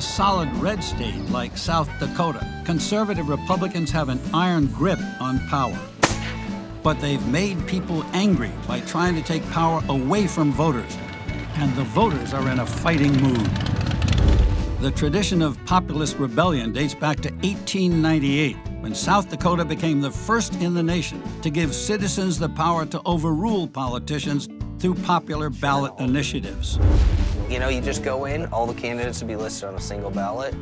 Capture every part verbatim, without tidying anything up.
a solid red state like South Dakota, conservative Republicans have an iron grip on power. But they've made people angry by trying to take power away from voters. And the voters are in a fighting mood. The tradition of populist rebellion dates back to eighteen ninety-eight, when South Dakota became the first in the nation to give citizens the power to overrule politicians through popular ballot initiatives. You know, you just go in, all the candidates will be listed on a single ballot.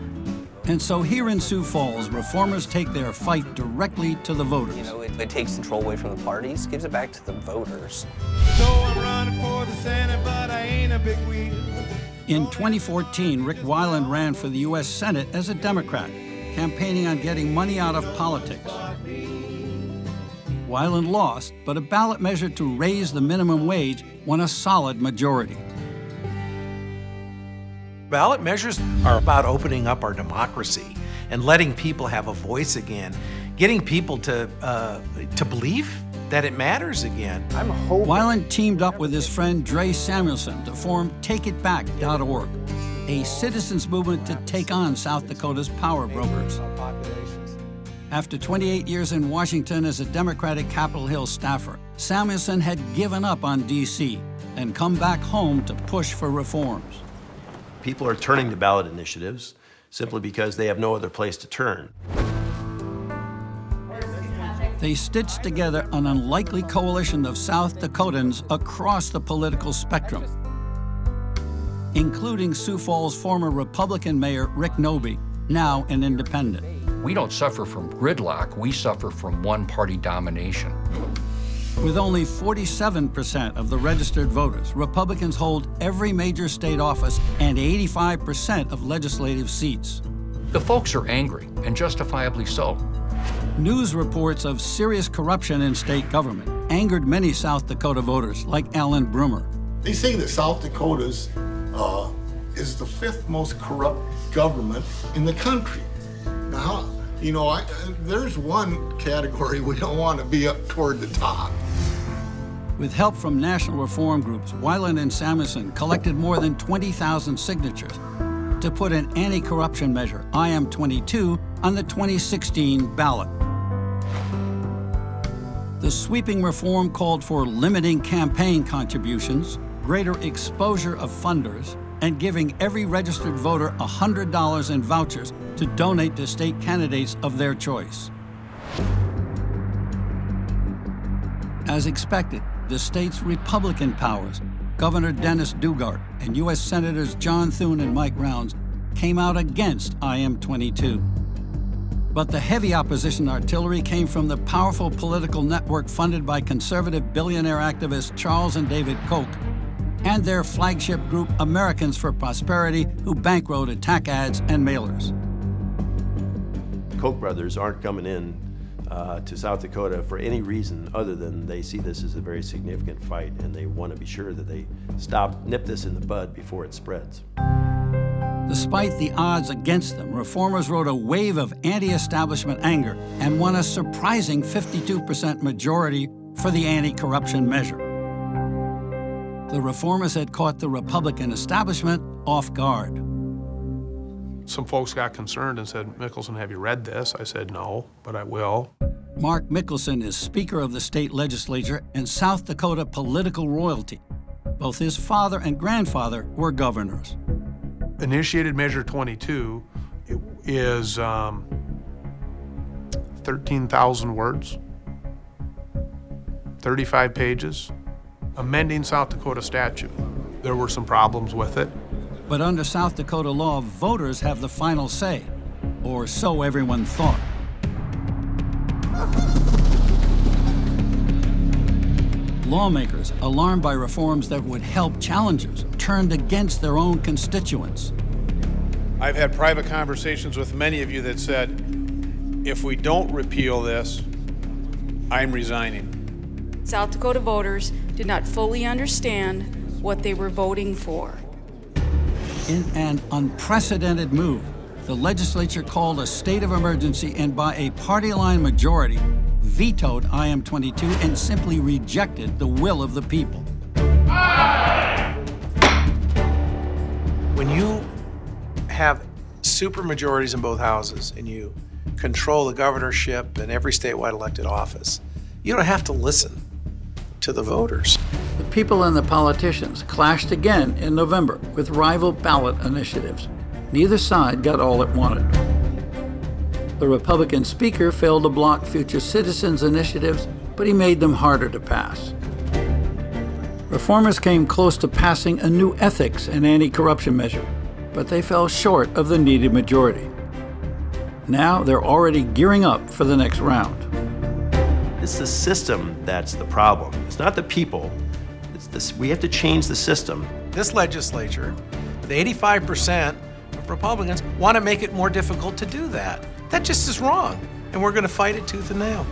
And so here in Sioux Falls, reformers take their fight directly to the voters. You know, it, it takes control away from the parties, gives it back to the voters. So I'm running for the Senate, but I ain't a big wheel. In twenty fourteen, Rick Weiland ran for the U S Senate as a Democrat, campaigning on getting money out of politics. Weiland lost, but a ballot measure to raise the minimum wage won a solid majority. Ballot measures are about opening up our democracy and letting people have a voice again, getting people to uh, to believe that it matters again. I'm hoping. Weiland teamed up with his friend Dre Samuelson to form Take It Back dot org, a citizens movement to take on South Dakota's power brokers. After twenty-eight years in Washington as a Democratic Capitol Hill staffer, Samuelson had given up on D C and come back home to push for reforms. People are turning to ballot initiatives simply because they have no other place to turn. They stitched together an unlikely coalition of South Dakotans across the political spectrum, including Sioux Falls former Republican Mayor Rick Noby, now an independent. We don't suffer from gridlock, we suffer from one-party domination. With only forty-seven percent of the registered voters, Republicans hold every major state office and eighty-five percent of legislative seats. The folks are angry, and justifiably so. News reports of serious corruption in state government angered many South Dakota voters, like Alan Brummer. They say that South Dakota's uh, is the fifth most corrupt government in the country. Now, you know, I, there's one category we don't want to be up toward the top. With help from national reform groups, Weiland and Samuelson collected more than twenty thousand signatures to put an anti-corruption measure, I M twenty-two, on the twenty sixteen ballot. The sweeping reform called for limiting campaign contributions, greater exposure of funders, and giving every registered voter one hundred dollars in vouchers to donate to state candidates of their choice. As expected, the state's Republican powers, Governor Dennis Dugard and U S Senators John Thune and Mike Rounds, came out against I M twenty-two. But the heavy opposition artillery came from the powerful political network funded by conservative billionaire activists Charles and David Koch and their flagship group, Americans for Prosperity, who bankrolled attack ads and mailers. Koch brothers aren't coming in uh, to South Dakota for any reason other than they see this as a very significant fight, and they want to be sure that they stop, nip this in the bud before it spreads. Despite the odds against them, reformers rode a wave of anti-establishment anger and won a surprising fifty-two percent majority for the anti-corruption measure. The reformers had caught the Republican establishment off guard. Some folks got concerned and said, "Mickelson, have you read this?" I said, "No, but I will." Mark Mickelson is Speaker of the state legislature and South Dakota political royalty. Both his father and grandfather were governors. Initiated Measure twenty-two is um, thirteen thousand words, thirty-five pages. Amending South Dakota statute. There were some problems with it. But under South Dakota law, voters have the final say, or so everyone thought. Lawmakers, alarmed by reforms that would help challengers, turned against their own constituents. I've had private conversations with many of you that said, if we don't repeal this, I'm resigning. South Dakota voters did not fully understand what they were voting for. In an unprecedented move, the legislature called a state of emergency and by a party-line majority vetoed I M twenty-two and simply rejected the will of the people. When you have supermajorities in both houses and you control the governorship and every statewide elected office, you don't have to listen to the voters. The people and the politicians clashed again in November with rival ballot initiatives. Neither side got all it wanted. The Republican speaker failed to block future citizens' initiatives, but he made them harder to pass. Reformers came close to passing a new ethics and anti-corruption measure, but they fell short of the needed majority. Now they're already gearing up for the next round. It's the system that's the problem. It's not the people. It's this, we have to change the system. This legislature, the eighty-five percent of Republicans, want to make it more difficult to do that. That just is wrong, and we're going to fight it tooth and nail.